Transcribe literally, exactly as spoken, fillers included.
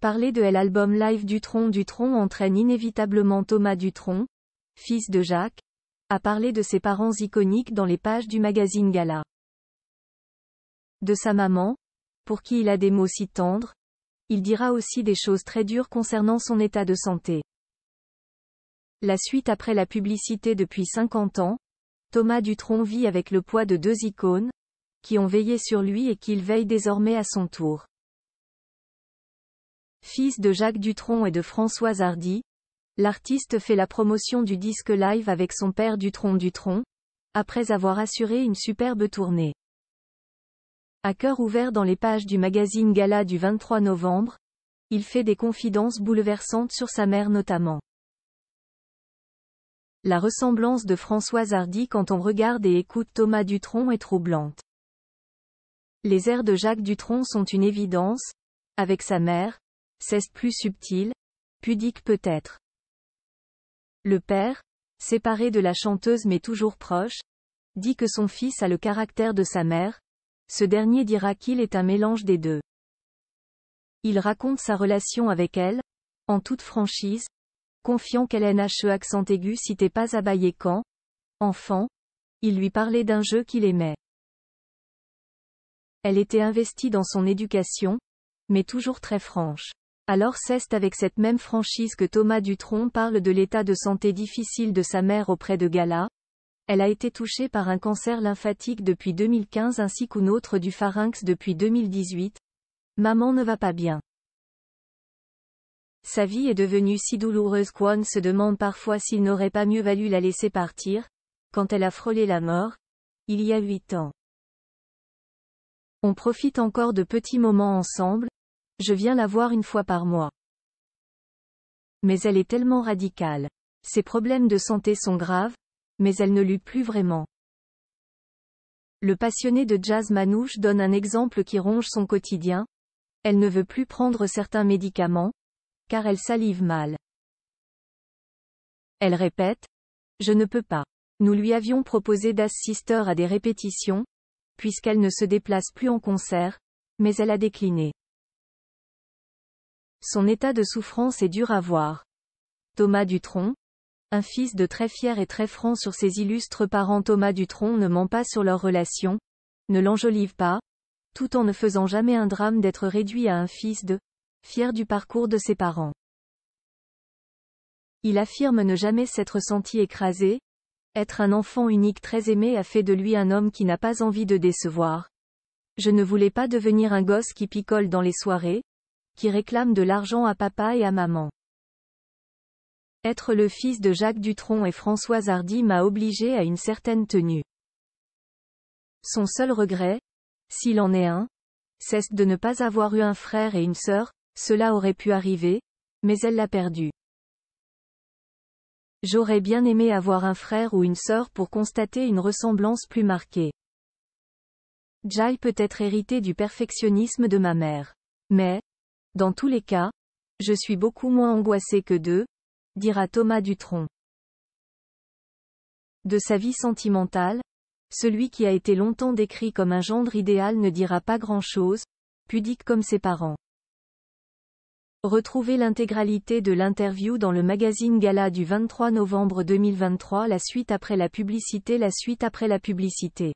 Parler de l'album live Dutronc Dutronc entraîne inévitablement Thomas Dutronc, fils de Jacques, à parler de ses parents iconiques dans les pages du magazine Gala. De sa maman, pour qui il a des mots si tendres, il dira aussi des choses très dures concernant son état de santé. La suite après la publicité depuis cinquante ans, Thomas Dutronc vit avec le poids de deux icônes, qui ont veillé sur lui et qu'il veille désormais à son tour. Fils de Jacques Dutronc et de Françoise Hardy, l'artiste fait la promotion du disque live avec son père Dutronc Dutronc, après avoir assuré une superbe tournée. À cœur ouvert dans les pages du magazine Gala du vingt-trois novembre, il fait des confidences bouleversantes sur sa mère notamment. La ressemblance de Françoise Hardy quand on regarde et écoute Thomas Dutronc est troublante. Les airs de Jacques Dutronc sont une évidence, avec sa mère, c'est plus subtil, pudique peut-être. Le père, séparé de la chanteuse mais toujours proche, dit que son fils a le caractère de sa mère, ce dernier dira qu'il est un mélange des deux. Il raconte sa relation avec elle, en toute franchise, confiant qu'elle est n'he accent aigu si t'es pas abaillé quand, enfant, il lui parlait d'un jeu qu'il aimait. Elle était investie dans son éducation, mais toujours très franche. Alors c'est avec cette même franchise que Thomas Dutronc parle de l'état de santé difficile de sa mère auprès de Gala. Elle a été touchée par un cancer lymphatique depuis deux mille quinze ainsi qu'une autre du pharynx depuis deux mille dix-huit. Maman ne va pas bien. Sa vie est devenue si douloureuse qu'on se demande parfois s'il n'aurait pas mieux valu la laisser partir, quand elle a frôlé la mort, il y a huit ans. On profite encore de petits moments ensemble. Je viens la voir une fois par mois. Mais elle est tellement radicale. Ses problèmes de santé sont graves, mais elle ne lutte plus vraiment. Le passionné de jazz Manouche donne un exemple qui ronge son quotidien. Elle ne veut plus prendre certains médicaments, car elle salive mal. Elle répète « Je ne peux pas ». Nous lui avions proposé d'assister à des répétitions, puisqu'elle ne se déplace plus en concert, mais elle a décliné. Son état de souffrance est dur à voir. Thomas Dutronc, un fils de très fier et très franc sur ses illustres parents Thomas Dutronc ne ment pas sur leur relation, ne l'enjolive pas, tout en ne faisant jamais un drame d'être réduit à un fils de, fier du parcours de ses parents. Il affirme ne jamais s'être senti écrasé, être un enfant unique très aimé a fait de lui un homme qui n'a pas envie de décevoir. Je ne voulais pas devenir un gosse qui picole dans les soirées, qui réclame de l'argent à papa et à maman. Être le fils de Jacques Dutronc et Françoise Hardy m'a obligé à une certaine tenue. Son seul regret, s'il en est un, c'est de ne pas avoir eu un frère et une sœur, cela aurait pu arriver, mais elle l'a perdu. J'aurais bien aimé avoir un frère ou une sœur pour constater une ressemblance plus marquée. J'ai peut-être hérité du perfectionnisme de ma mère. Mais, dans tous les cas, je suis beaucoup moins angoissé que d'eux, dira Thomas Dutronc. De sa vie sentimentale, celui qui a été longtemps décrit comme un gendre idéal ne dira pas grand-chose, pudique comme ses parents. Retrouvez l'intégralité de l'interview dans le magazine Gala du vingt-trois novembre deux mille vingt-trois. La suite après la publicité. La suite après la publicité.